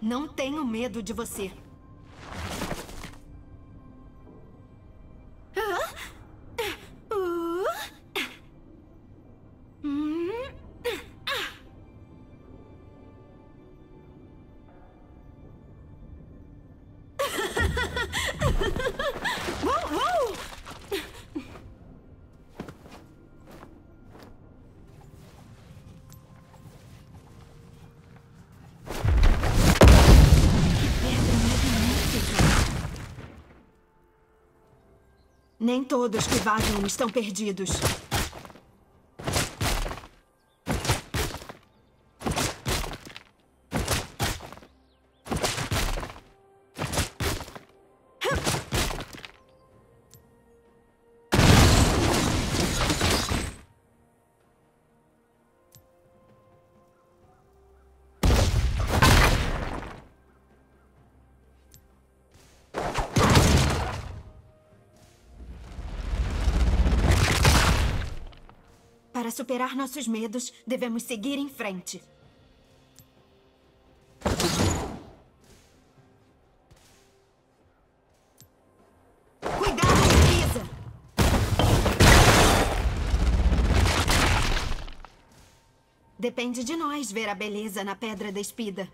Não tenho medo de você. Nem todos que vagam estão perdidos. Para superar nossos medos, devemos seguir em frente. Cuidado, Lisa! Depende de nós ver a beleza na Pedra Despida.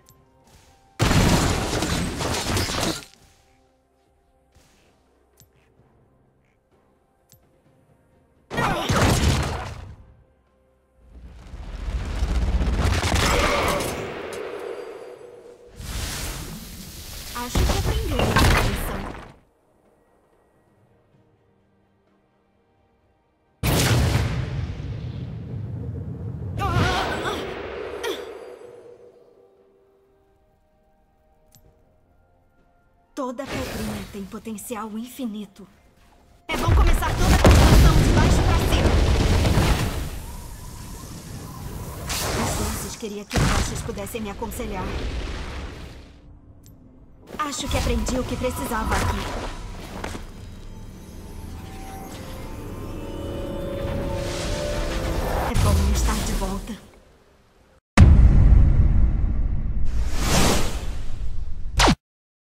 Acho que aprendeu a lição. Toda pedrinha tem potencial infinito. É bom começar toda a construção de baixo pra cima. Às vezes queria que vocês pudessem me aconselhar. Acho que aprendi o que precisava aqui.